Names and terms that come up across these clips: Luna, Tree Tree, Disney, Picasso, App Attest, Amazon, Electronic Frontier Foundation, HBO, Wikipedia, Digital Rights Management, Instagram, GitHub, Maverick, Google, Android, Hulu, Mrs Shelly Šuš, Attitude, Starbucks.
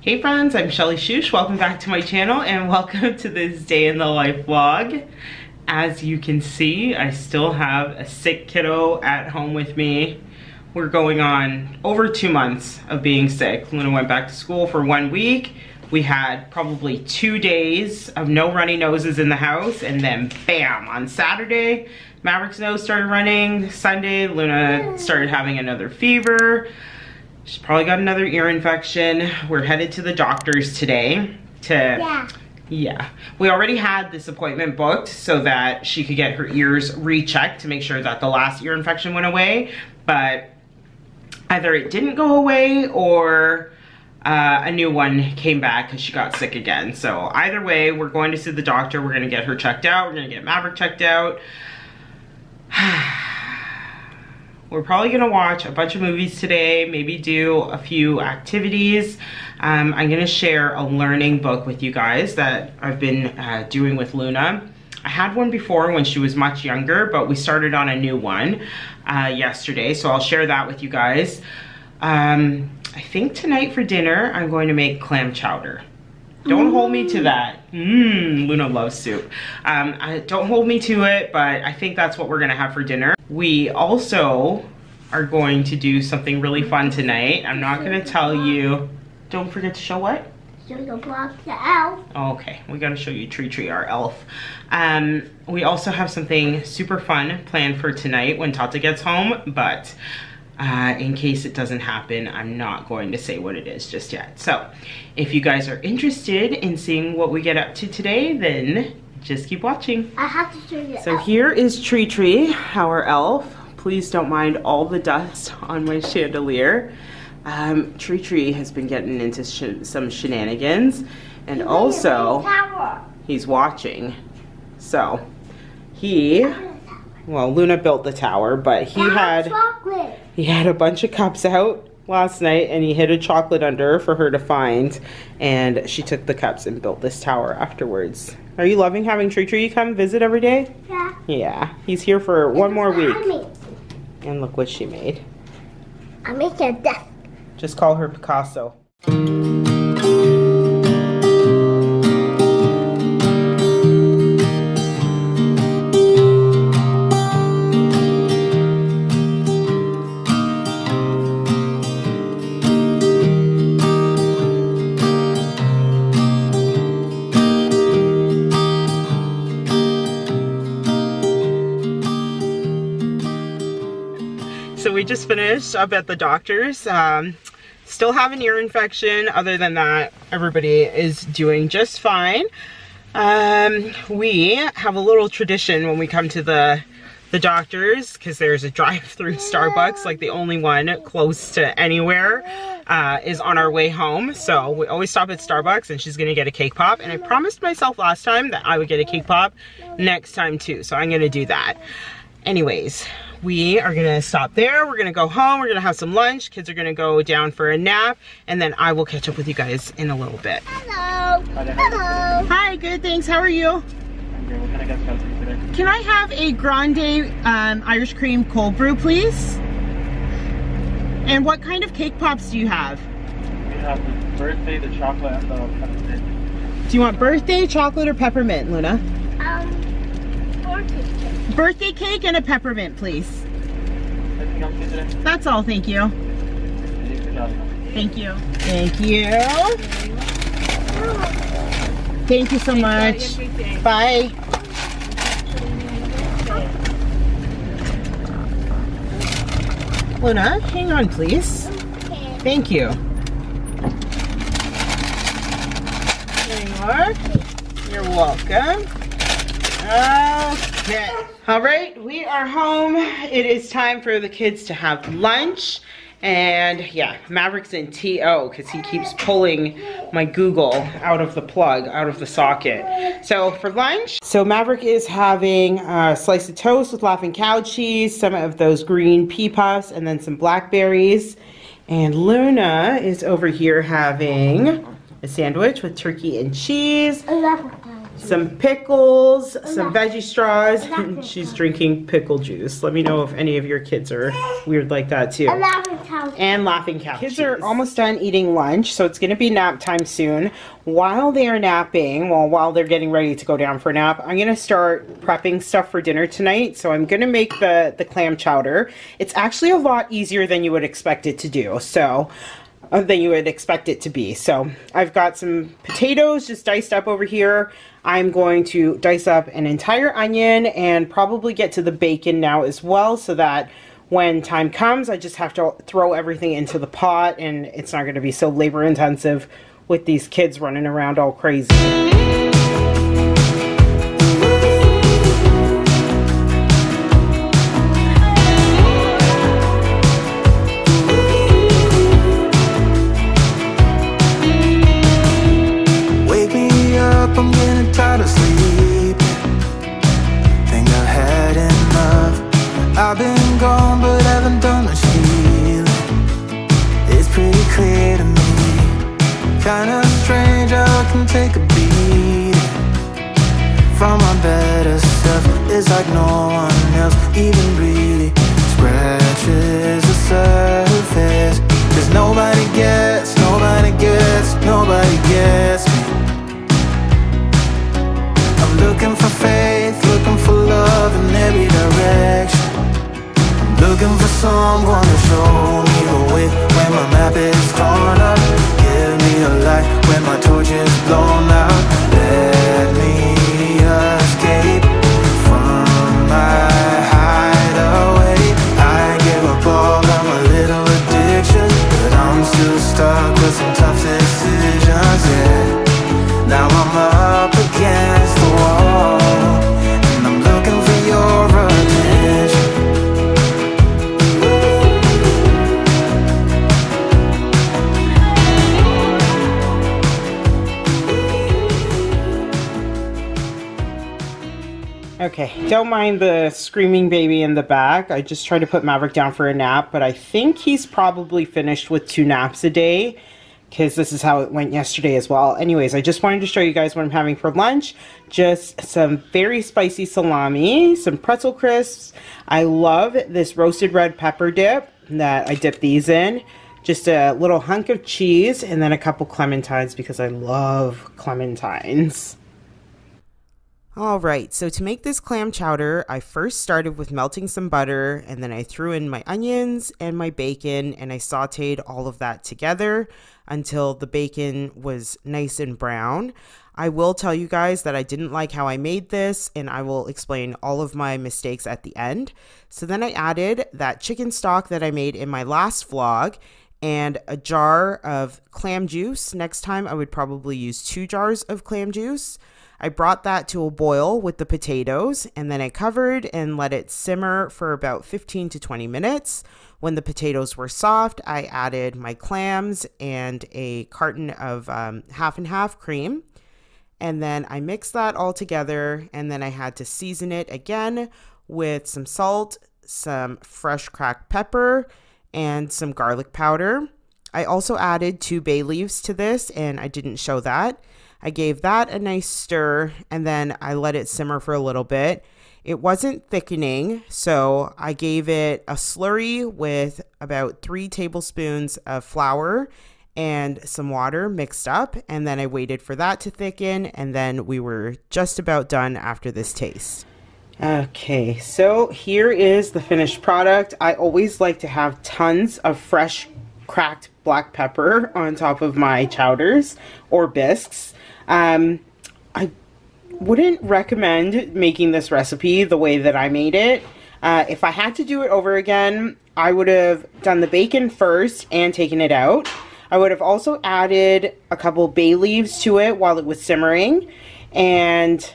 Hey friends, I'm Shelly Šuš. Welcome back to my channel and welcome to this day in the life vlog. As you can see, I still have a sick kiddo at home with me. We're going on over 2 months of being sick. Luna went back to school for 1 week. We had probably 2 days of no runny noses in the house, and then bam, on Saturday, Maverick's nose started running. Sunday, Luna started having another fever. She's probably got another ear infection. We're headed to the doctor's today to... Yeah. We already had this appointment booked so that she could get her ears rechecked to make sure that the last ear infection went away, but either it didn't go away or... a new one came back because she got sick again. So either way, we're going to see the doctor. We're going to get her checked out. We're going to get Maverick checked out. We're probably going to watch a bunch of movies today, maybe do a few activities. I'm going to share a learning book with you guys that I've been doing with Luna. I had one before when she was much younger, but we started on a new one yesterday. So I'll share that with you guys. I think tonight for dinner, I'm going to make clam chowder. Don't hold me to that. Luna loves soup. Don't hold me to it, but I think that's what we're gonna have for dinner. We also are going to do something really fun tonight. I'm not gonna tell you. Don't forget to show what? Show the vlog to elf. Okay, we gotta show you Tree Tree, our elf. We also have something super fun planned for tonight when Tata gets home, but in case it doesn't happen, I'm not going to say what it is just yet. So if you guys are interested in seeing what we get up to today, then just keep watching. I have to show you. So here is Tree Tree, our elf. Please don't mind all the dust on my chandelier. Tree Tree has been getting into some shenanigans, and also he's watching. So he, well, Luna built the tower, but he had... chocolate. He had a bunch of cups out last night and he hid a chocolate under her for her to find, and she took the cups and built this tower afterwards. Are you loving having Tree Tree come visit every day? Yeah. Yeah. He's here for one more week. And look what she made. I make a desk. Just call her Picasso. Just finished up at the doctor's. Still have an ear infection. Other than that, everybody is doing just fine. We have a little tradition when we come to the doctor's, because there's a drive-through Starbucks, like the only one close to anywhere, is on our way home. So we always stop at Starbucks, and she's gonna get a cake pop. And I promised myself last time that I would get a cake pop next time too, so I'm gonna do that. Anyways, we are gonna stop there. We're gonna go home. We're gonna have some lunch. Kids are gonna go down for a nap, and then I will catch up with you guys in a little bit. Hello. Hello. Hi. Good. Thanks. How are you? I'm good. What can I get for you today? Can I have a grande Irish cream cold brew, please? And what kind of cake pops do you have? We have the birthday, the chocolate, and the peppermint. Do you want birthday, chocolate, or peppermint, Luna? Birthday. Birthday cake and a peppermint, please. Anything else good today? That's all, thank you. Thank you. Thank you. Thank you so much. Bye. Luna, hang on, please. Okay. Thank you. There you are. You're welcome. Okay. All right, we are home. It is time for the kids to have lunch. And yeah, Maverick's in TO because he keeps pulling my Google out of the plug, out of the socket. So for lunch, so Maverick is having a slice of toast with Laughing Cow cheese, some of those green pea puffs, and then some blackberries. And Luna is over here having a sandwich with turkey and cheese. I love it. some pickles, some veggie straws, and she's drinking pickle juice. Let me know if any of your kids are weird like that too. And laughing couch. Kids are almost done eating lunch, so it's gonna be nap time soon. While they are napping, well, while they're getting ready to go down for a nap, I'm gonna start prepping stuff for dinner tonight. So I'm gonna make the clam chowder. It's actually a lot easier than you would expect it to do, so than you would expect it to be. So I've got some potatoes just diced up over here. I'm going to dice up an entire onion and probably get to the bacon now as well, so that when time comes I just have to throw everything into the pot and it's not going to be so labor intensive with these kids running around all crazy. It's like no one else even really scratches the surface. Cause nobody gets, nobody gets, nobody gets me. I'm looking for faith, looking for love in every direction. I'm looking for someone to show me the way when my map is torn up. Give me a light when my torch is blown out. Let me escape my hideaway. I gave up all of my little addictions, but I'm still stuck with some tough decisions, yeah. Now I'm up against the wall and I'm looking for your attention. Okay, don't mind the screaming baby in the back. I just tried to put Maverick down for a nap, but I think he's probably finished with 2 naps a day, because this is how it went yesterday as well. Anyways, I just wanted to show you guys what I'm having for lunch. Just some very spicy salami, some pretzel crisps. I love this roasted red pepper dip that I dip these in. Just a little hunk of cheese, and then a couple clementines because I love clementines. Alright, so to make this clam chowder, I first started with melting some butter, and then I threw in my onions and my bacon, and I sauteed all of that together until the bacon was nice and brown. I will tell you guys that I didn't like how I made this, and I will explain all of my mistakes at the end. So then I added that chicken stock that I made in my last vlog, and a jar of clam juice. Next time I would probably use 2 jars of clam juice. I brought that to a boil with the potatoes, and then I covered and let it simmer for about 15 to 20 minutes. When the potatoes were soft, I added my clams and a carton of half and half cream. And then I mixed that all together, and then I had to season it again with some salt, some fresh cracked pepper, and some garlic powder. I also added 2 bay leaves to this, and I didn't show that. I gave that a nice stir, and then I let it simmer for a little bit. It wasn't thickening, so I gave it a slurry with about 3 tablespoons of flour and some water mixed up, and then I waited for that to thicken, and then we were just about done after this taste. Okay, so here is the finished product. I always like to have tons of fresh cracked black pepper on top of my chowders or bisques. I wouldn't recommend making this recipe the way that I made it. If I had to do it over again, I would have done the bacon first and taken it out. I would have also added a couple bay leaves to it while it was simmering, and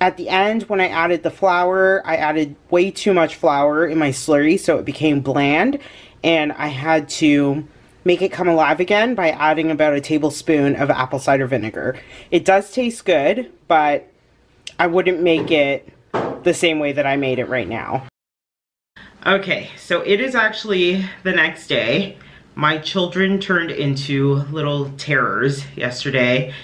at the end when I added the flour, I added way too much flour in my slurry, so it became bland, and I had to make it come alive again by adding about 1 tablespoon of apple cider vinegar. It does taste good, but I wouldn't make it the same way that I made it right now. Okay, so it is actually the next day. My children turned into little terrors yesterday,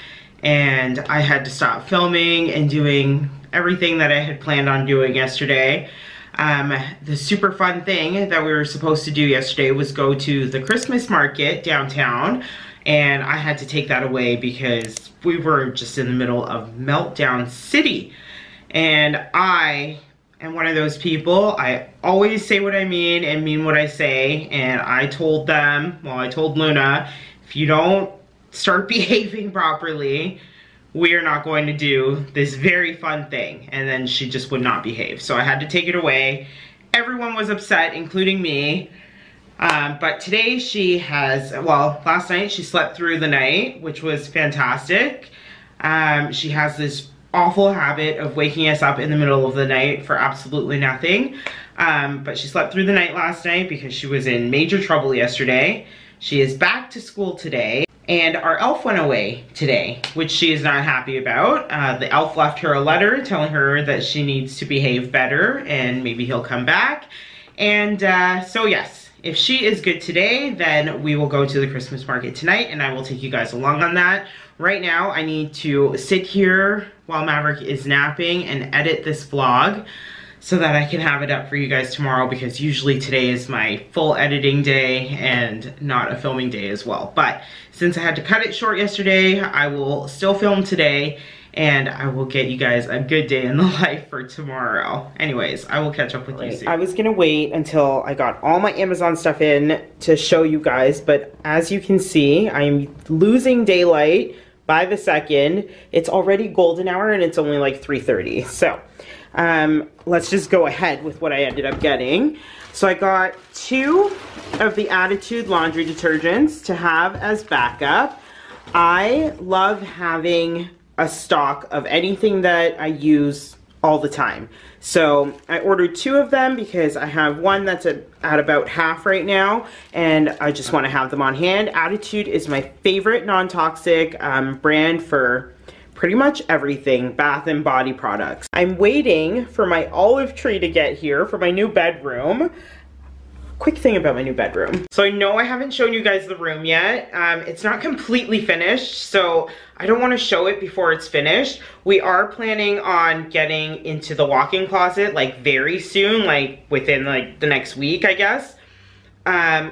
and I had to stop filming and doing everything that I had planned on doing yesterday. The super fun thing that we were supposed to do yesterday was go to the Christmas market downtown, and I had to take that away because we were just in the middle of meltdown city. And I am one of those people, I always say what I mean and mean what I say, and I told them, well, I told Luna, if you don't start behaving properly, we are not going to do this very fun thing. And then she just would not behave. So I had to take it away. Everyone was upset, including me. But today she has, well, last night she slept through the night, which was fantastic. She has this awful habit of waking us up in the middle of the night for absolutely nothing. But she slept through the night last night because she was in major trouble yesterday. She is back to school today. And our elf went away today, which she is not happy about. The elf left her a letter telling her that she needs to behave better and maybe he'll come back. And so yes, if she is good today, then we will go to the Christmas market tonight and I will take you guys along on that. Right now, I need to sit here while Maverick is napping and edit this vlog so that I can have it up for you guys tomorrow, because usually today is my full editing day and not a filming day as well. But since I had to cut it short yesterday, I will still film today and I will get you guys a good day in the life for tomorrow. Anyways, I will catch up with you soon. I was gonna wait until I got all my Amazon stuff in to show you guys, but as you can see, I'm losing daylight by the second. It's already golden hour and it's only like 3:30, so. Let's just go ahead with what I ended up getting. So I got 2 of the Attitude laundry detergents to have as backup. I love having a stock of anything that I use all the time. So I ordered 2 of them because I have one that's at about half right now and I just want to have them on hand. Attitude is my favorite non-toxic brand for pretty much everything, bath and body products. I'm waiting for my olive tree to get here for my new bedroom. Quick thing about my new bedroom. So I know I haven't shown you guys the room yet. It's not completely finished, so I don't want to show it before it's finished. We are planning on getting into the walk-in closet like very soon, like within like the next week, I guess.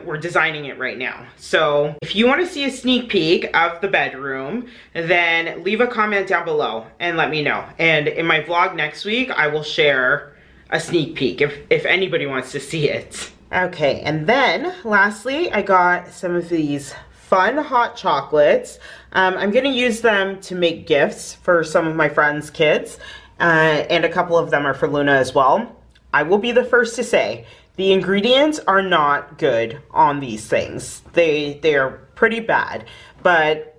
We're designing it right now. So if you want to see a sneak peek of the bedroom, then leave a comment down below and let me know. And in my vlog next week, I will share a sneak peek if anybody wants to see it. Okay, and then lastly, I got some of these fun hot chocolates. I'm gonna use them to make gifts for some of my friends' kids. And a couple of them are for Luna as well. I will be the first to say, the ingredients are not good on these things. They are pretty bad, but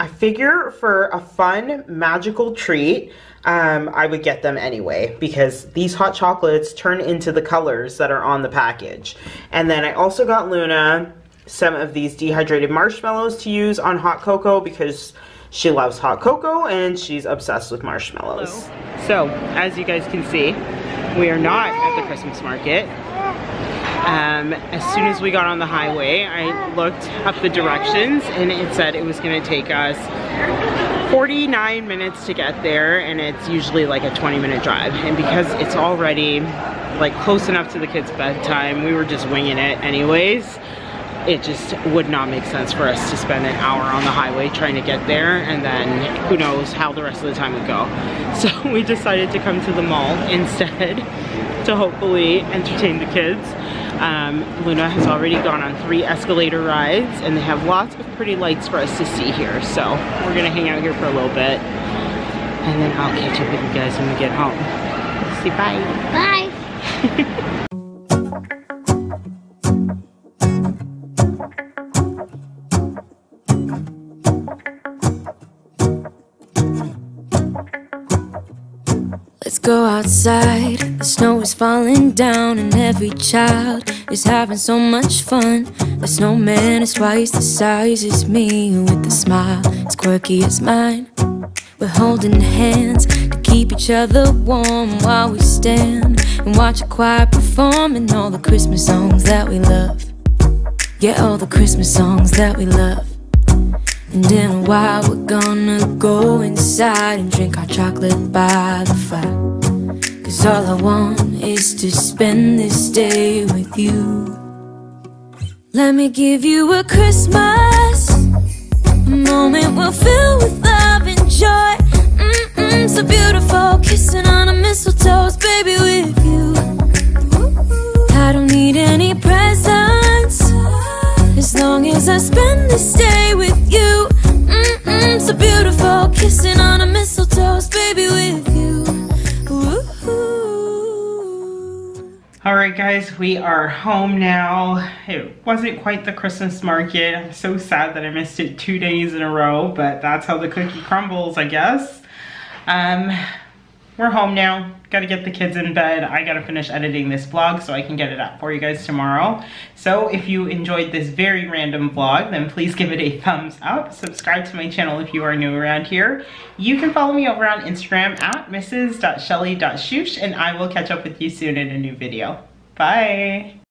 I figure for a fun, magical treat, I would get them anyway, because these hot chocolates turn into the colors that are on the package. And then I also got Luna some of these dehydrated marshmallows to use on hot cocoa, because she loves hot cocoa and she's obsessed with marshmallows. Hello. So, as you guys can see, we are not at the Christmas market. As soon as we got on the highway, I looked up the directions and it said it was gonna take us 49 minutes to get there, and it's usually like a 20-minute drive. And because it's already like close enough to the kids' bedtime, we were just winging it anyways. It just would not make sense for us to spend an hour on the highway trying to get there, and then who knows how the rest of the time would go. So we decided to come to the mall instead to hopefully entertain the kids. Luna has already gone on 3 escalator rides and they have lots of pretty lights for us to see here. So we're gonna hang out here for a little bit and then I'll catch up with you guys when we get home. Say bye. Bye. Go outside, the snow is falling down and every child is having so much fun. The snowman is twice the size as me, with a smile as quirky as mine. We're holding hands to keep each other warm while we stand and watch a choir performing all the Christmas songs that we love. Yeah, all the Christmas songs that we love. And in a while we're gonna go inside and drink our chocolate by the fire. Cause all I want is to spend this day with you. Let me give you a Christmas, a moment we'll fill with love and joy. So beautiful, kissing on a mistletoe's baby with you. I don't need any presents, as long as I spend this day with you. So beautiful, kissing on a mistletoe's baby with you. Alright guys, we are home now. It wasn't quite the Christmas market. I'm so sad that I missed it 2 days in a row, but that's how the cookie crumbles, I guess. We're home now. Gotta get the kids in bed. I gotta finish editing this vlog so I can get it up for you guys tomorrow. So if you enjoyed this very random vlog, then please give it a thumbs up. Subscribe to my channel if you are new around here. You can follow me over on Instagram at mrs.shelly.šuš, and I will catch up with you soon in a new video. Bye!